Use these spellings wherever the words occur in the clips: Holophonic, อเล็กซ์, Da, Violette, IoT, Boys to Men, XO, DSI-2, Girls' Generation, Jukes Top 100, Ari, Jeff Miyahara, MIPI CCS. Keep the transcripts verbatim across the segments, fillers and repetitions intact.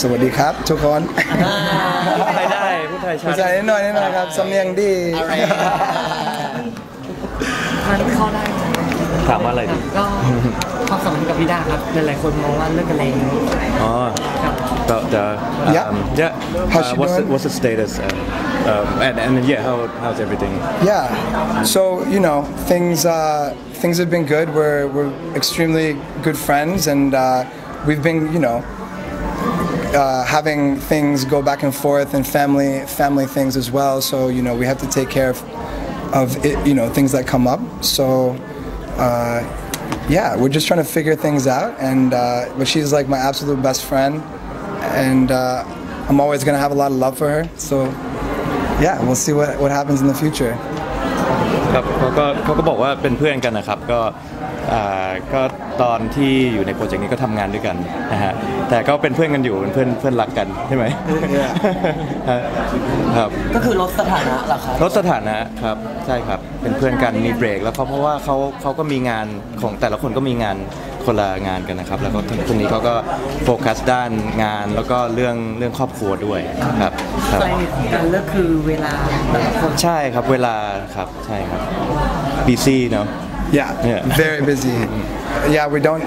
สวัสดีครับทุกคนพูดไทยได้พูดไทยชัดพูดไทยนิดหน่อยนิดหน่อยครับสำเนียงดีอะไรมันเข้าได้ถามว่าอะไรดีก็ความสัมพันธ์กับพี่ดาครับหลายๆคนมองว่าเลิกกันแล้วอ๋อAbout Da. Um, yeah. Yeah. Uh, what's the, what's the status? Uh, um, and and yeah, how how's everything? Yeah. So you know things uh, things have been good. We're we're extremely good friends, and uh, we've been you know uh, having things go back and forth and family family things as well. So you know we have to take care of of it, you know things that come up. So. Uh, yeah, we're just trying to figure things out, and uh, but she's like my absolute best friend. And uh, I'm always going to have a lot of love for her. So, yeah, we'll see what what happens in the future. ครับเขาก็เขาก็บอกว่าเป็นเพื่อนกันนะครับก็ก็ตอนที่อยู่ในโปรเจกต์นี้ก็ทำงานด้วยกันนะฮะแต่ก็เป็นเพื่อนกันอยู่เป็นเพื่อนเพื่อนรักกันใช่ไหมครับก็คือลดสถานะหรอครับลดสถานะครับใช่ครับเป็นเพื่อนกันมีเบรกแล้วเพราะว่าเขาเขาก็มีงานของแต่ละคนก็มีงานคนละงานกันนะครับแล้วก็คนนี้เขาก็โฟกัสด้านงานแล้วก็เรื่องเรื่องครอบครัวด้วยครับการเลือกคือเวลาใช่ครับเวลาครับใช่ครับ busy เนาะYeah, yeah, very busy. Yeah, we don't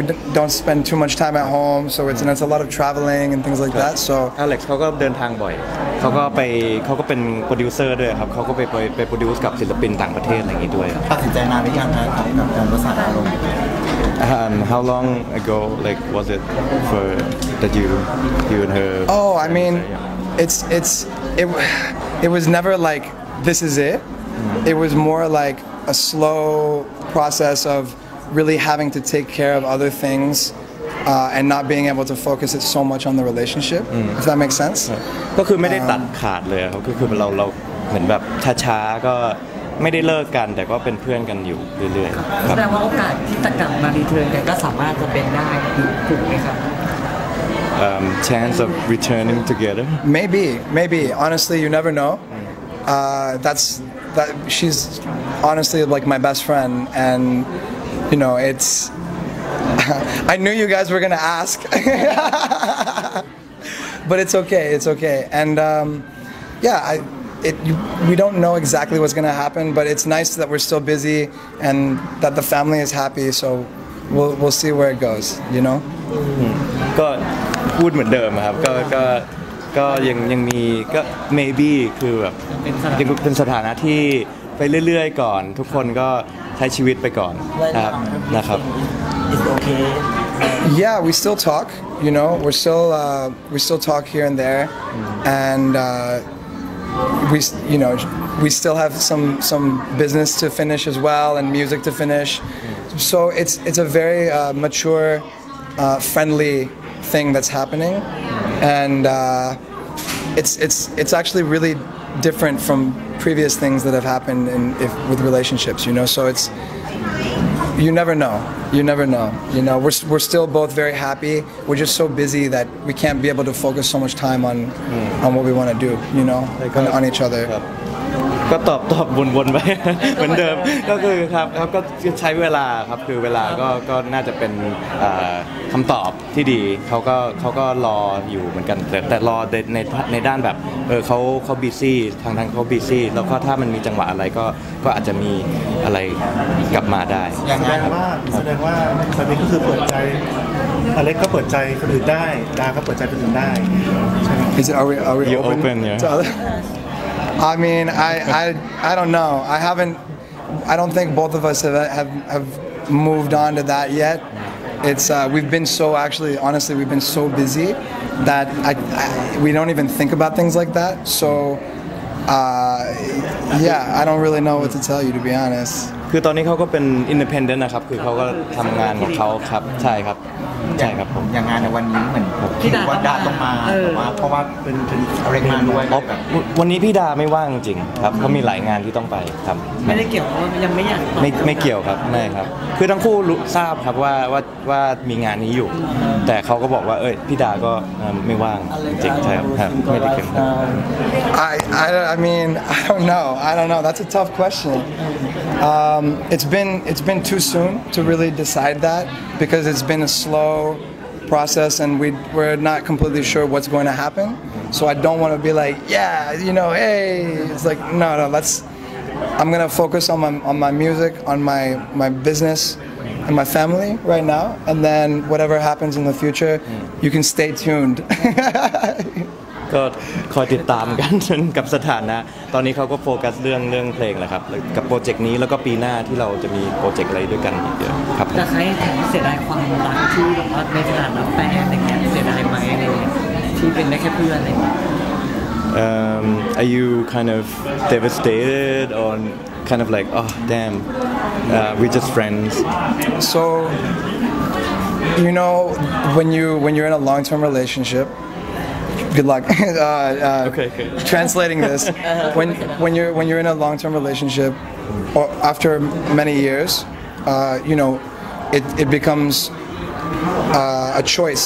we don't spend too much time at home, so it's and it's a lot of traveling and things like that. So Alex, เขาก็เดินทางบ่อยเขาก็ไปเขาก็เป็นโปรดิวเซอร์ด้วยครับเขาก็ไปไปโปรดิวซ์กับศิลปินต่างประเทศอะไรอย่างนี้ด้วยตัดสินใจนานหรือยังครับกับการประสานอารมณ์ How long ago, like, was it for that you you and her? Oh, I mean, it's it's it it was never like this is it. It was more like.A slow process of really having to take care of other things uh, and not being able to focus it so much on the relationship. Mm. If that makes sense. ก็คือไม่ได้ตัดขาดเลยครับก็คือเราเราเหมือนแบบช้าๆก็ไม่ได้เลิกกันแต่ก็เป็นเพื่อนกันอยู่เรื่อยๆแสดงว่าโอกาสที่จะกลับมารีเทิร์นกันก็สามารถจะเป็นได้ถูกไหมครับ Chance of returning together. Maybe, maybe. Honestly, you never know. Uh, that's that. She's.Honestly, like my best friend, and you know, it's. I knew you guys were gonna ask, but it's okay. It's okay, and um, yeah, I, it. You, we don't know exactly what's gonna happen, but it's nice that we're still busy and that the family is happy. So we'll we'll see where it goes. You know. ก็พูดเหมือนเดิมครับก็ก็ก็ยังยังมีก็ maybe คือแบบยังเป็นสถานะที่ไปเรื่อยๆก่อนทุกคนก็ใช้ชีวิตไปก่อนนะครับนะครับ It's okay Yeah we still talk you know we're still uh, we still talk here and there and uh, we you know we still have some some business to finish as well and music to finish so it's it's a very uh, mature uh, friendly thing that's happening and uh, it's it's it's actually really different from.Previous things that have happened in if with relationships you know so it's you never know you never know you know we're we're still both very happy we're just so busy that we can't be able to focus so much time on mm. on what we want to do you know like on, on each other ก็ตอบตอบวนๆไปเหมือนเดิมก็คือครับครับก็ใช้เวลาครับคือเวลาก็ก็น่าจะเป็นคำตอบที่ดีเขาก็เขาก็รออยู่เหมือนกันแต่รอในในด้านแบบเออเขาเขาบีซี่ทางทางเขาบีซี่แล้วก็ถ้ามันมีจังหวะอะไรก็ก็อาจจะมีอะไรกลับมาได้อย่างนั้นว่าแสดงว่าตอนนี้ก็คือเปิดใจอเล็กก็เปิดใจคนอื่นได้ดาก็เปิดใจคนอื่นได้ใช่ไหม Are we are we open I mean, I, I, I don't know. I haven't, I don't think both of us have, have, have moved on to that yet. It's, uh, we've been so actually, honestly, we've been so busy that I, I, we don't even think about things like that. So, uh, yeah, I don't really know what to tell you, to be honest. คือตอนนี้เขาก็เป็น independent นะครับคือเขาก็ทำงานของเขาครับใช่ครับใช่ครับผมอย่างงานในวันนี้เหมือนพี่ดาดาต้องมาเพราะว่าเป็นอะไรงานด้วยวันนี้พี่ดาไม่ว่างจริงครับเขามีหลายงานที่ต้องไปครับไม่ได้เกี่ยวยังไม่อยากไม่ไม่เกี่ยวครับไม่ครับคือทั้งคู่รู้ทราบครับว่าว่าว่ามีงานนี้อยู่แต่เขาก็บอกว่าเอ้ยพี่ดาก็ไม่ว่างจริงใช่ครับไม่ได้เกี่ยว I I I mean I don't know I don't know that's a tough question.Um, it's been it's been too soon to really decide that because it's been a slow process, and we, we're not completely sure what's going to happen. So I don't want to be like, yeah, you know, hey. It's like, no, no, let's, I'm going to focus on my, on my music, on my, my business, and my family right now. And then whatever happens in the future, you can stay tuned. ก็คอยติดตามกันกับสถานะตอนนี้เขาก็โฟกัสเรื่องเรื่องเพลงแหละครับกับโปรเจกต์นี้แล้วก็ปีหน้าที่เราจะมีโปรเจกต์อะไรด้วยกันอีกเยอะครับแต่ใครเสียดายความรักที่แบบว่าในสถานะแฟนอะไรเงี้ยเสียดายไหมอะไรที่เป็นได้แค่เพื่อนอะไรเงี้ย Are you kind of devastated or kind of like oh damn uh, we're just friends? So you know when you when you're in a long-term relationship.Good luck. uh, uh, okay, okay. Translating this, when when you're when you're in a long-term relationship, or after many years, uh, you know, it it becomes uh, a choice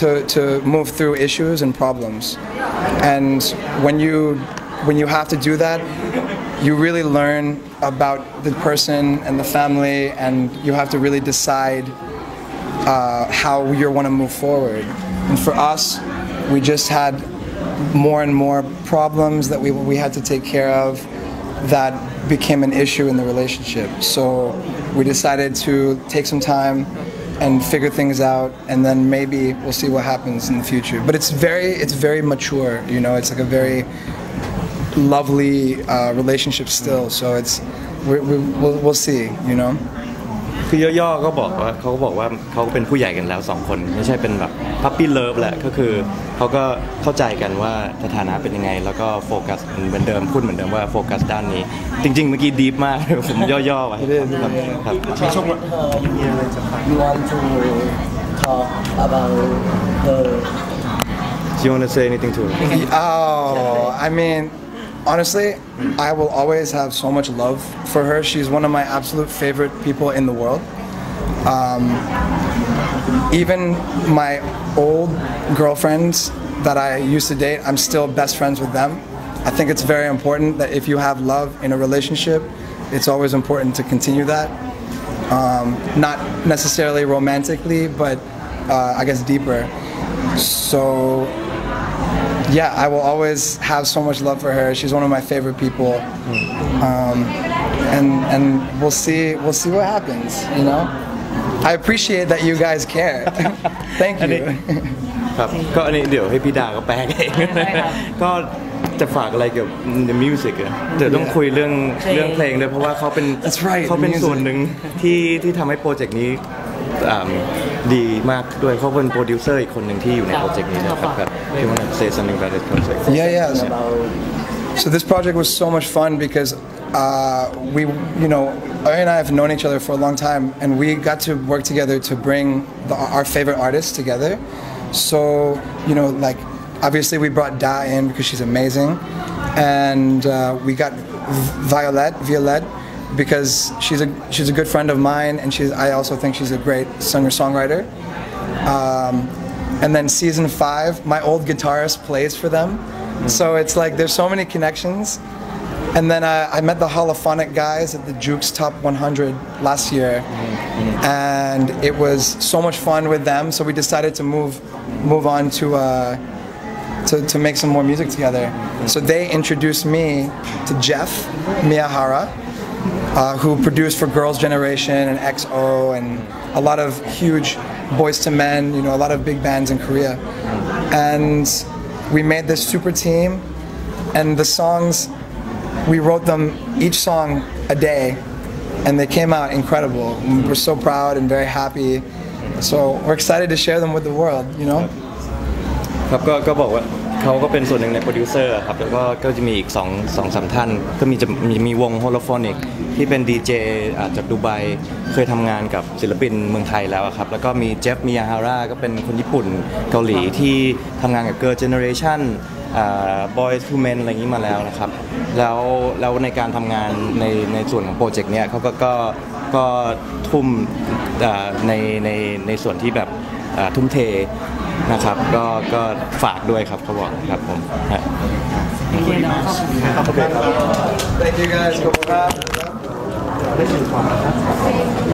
to to move through issues and problems, and when you when you have to do that, you really learn about the person and the family, and you have to really decide uh, how you want to move forward. And for us.We just had more and more problems that we, we had to take care of that became an issue in the relationship. So we decided to take some time and figure things out, and then maybe we'll see what happens in the future. But it's very, it's very mature, you know, it's like a very lovely uh, relationship still. So it's, we're, we're, we'll, we'll see, you know.คือย่อๆก็บอกว่าเขาก็บอกว่าเขาเป็นผู้ใหญ่กันแล้วสองคนไม่ใช่เป็นแบบพับปี้เลิฟแหละก็คือเขาก็เข้าใจกันว่าสถานะเป็นยังไงแล้วก็โฟกัสเหมือนเดิมพูดเหมือนเดิมว่าโฟกัสด้านนี้จริงๆเมื่อกี้ดีฟมากผมย่อๆไว้ครับที่ช่วงนี้มีอะไรจะฝาก You want to talk about the Do you want to say anything to her? Oh, I mean.Honestly, I will always have so much love for her. She's one of my absolute favorite people in the world. Um, even my old girlfriends that I used to date, I'm still best friends with them. I think it's very important that if you have love in a relationship, it's always important to continue that. Um, not necessarily romantically, but uh, I guess deeper. So.Yeah, I will always have so much love for her. She's one of my favorite people, um, and and we'll see we'll see what happens. You know, I appreciate that you guys care. Thank you. ครับก็อันนี้เดี๋ยวให้พี่ดาก็แปลเองก็จะฝากอะไรเกี่ยวกับ the music อ่ะเดี๋ยวต้องคุยเรื่องเรื่องเพลงด้วยเพราะว่าเขาเป็นเขาเป็นส่วนหนึ่งที่ที่ทำให้โปรเจกต์นี้ดีมากด้วยเขาเป็นโปรดิวเซอร์อีกคนหนึ่งที่อยู่ในโปรเจกต์นี้นะครับYou want to say something about this project? Yeah, yeah. So this project was so much fun because uh, we, you know, Ari and I have known each other for a long time, and we got to work together to bring the, our favorite artists together. So, you know, like obviously we brought Da in because she's amazing, and uh, we got Violette, Violette, because she's a she's a good friend of mine, and she's I also think she's a great singer-songwriter. Um,And then season five, my old guitarist plays for them. Mm-hmm. So it's like there's so many connections. And then I, I met the Holophonic guys at the Jukes Top one hundred last year. Mm-hmm. And it was so much fun with them. So we decided to move, move on to, uh, to, to make some more music together. Mm-hmm. So they introduced me to Jeff Miyahara, uh, who produced for Girls' Generation and X O and a lot of huge...Boys to Men, you know, a lot of big bands in Korea. And we made this super team, and the songs, we wrote them, each song a day, and they came out incredible. We're so proud and very happy. So we're excited to share them with the world, you know? ครับก็ก็บอกว่าเขาก็เป็นส่วนหนึ่งในโปรดิวเซอร์ครับแล้วก็ก็จะมีอีกสองสองสามท่านก็มีจะมีมีวง Holophonic ที่เป็นดีเจจากดูไบเคยทำงานกับศิลปินเมืองไทยแล้วครับแล้วก็มี Jeff Miyahara ก็เป็นคนญี่ปุ่นเกาหลีที่ทำงานกับ Girls' Generation Boys to Men อะไรอย่างนี้มาแล้วนะครับแล้วแล้วในการทำงานในในส่วนของโปรเจกต์เนี้ยเขาก็ก็ก็ทุ่มในในในส่วนที่แบบทุ่มเทนะครับก็ก็ฝากด้วยครับเขาบอกครับผมโอเคนะขอบคุณครับขอบคุณครับ